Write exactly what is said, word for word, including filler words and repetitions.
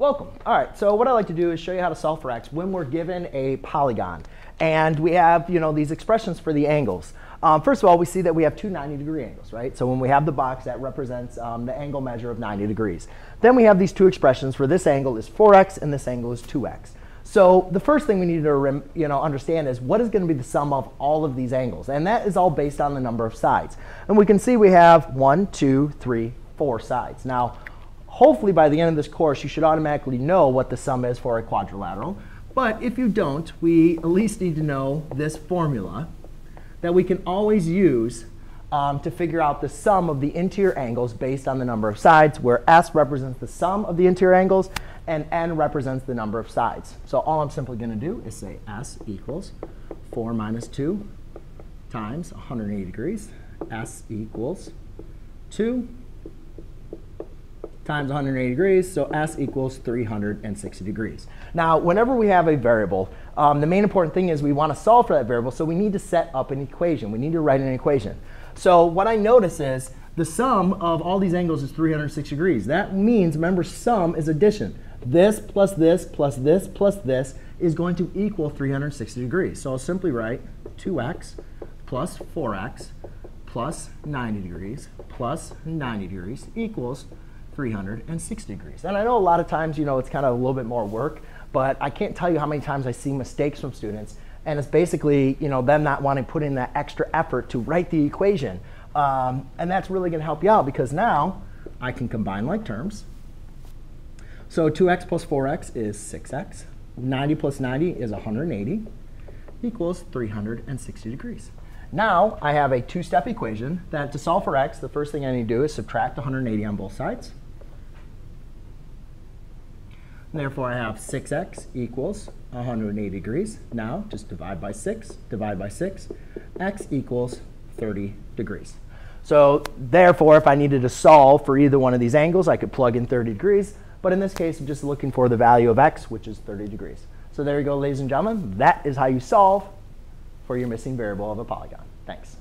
Welcome. All right, so what I like to do is show you how to solve for x when we're given a polygon. And we have, you know, these expressions for the angles. Um, first of all, we see that we have two ninety degree angles, right? So when we have the box, that represents um, the angle measure of ninety degrees. Then we have these two expressions for this angle is four x and this angle is two x. So the first thing we need to you know, understand is what is going to be the sum of all of these angles. And that is all based on the number of sides. And we can see we have one, two, three, four sides. Now, hopefully, by the end of this course, you should automatically know what the sum is for a quadrilateral. But if you don't, we at least need to know this formula that we can always use um, to figure out the sum of the interior angles based on the number of sides, where S represents the sum of the interior angles, and N represents the number of sides. So all I'm simply going to do is say S equals four minus two times one hundred eighty degrees. S equals two times one hundred eighty degrees, so S equals three hundred sixty degrees. Now, whenever we have a variable, um, the main important thing is we want to solve for that variable, so we need to set up an equation. We need to write an equation. So what I notice is the sum of all these angles is three hundred sixty degrees. That means, remember, sum is addition. This plus this plus this plus this is going to equal three hundred sixty degrees. So I'll simply write two x plus four x plus ninety degrees plus ninety degrees equals three hundred sixty degrees. And I know a lot of times, you know, it's kind of a little bit more work, but I can't tell you how many times I see mistakes from students, and it's basically, you know, them not wanting to put in that extra effort to write the equation. Um, and that's really going to help you out, because now I can combine like terms. So two x plus four x is six x. ninety plus ninety is one hundred eighty equals three hundred sixty degrees. Now I have a two-step equation that to solve for x, the first thing I need to do is subtract one hundred eighty on both sides. Therefore, I have six x equals one hundred eighty degrees. Now, just divide by six, divide by six. X equals thirty degrees. So therefore, if I needed to solve for either one of these angles, I could plug in thirty degrees. But in this case, I'm just looking for the value of x, which is thirty degrees. So there you go, ladies and gentlemen. That is how you solve for your missing variable of a polygon. Thanks.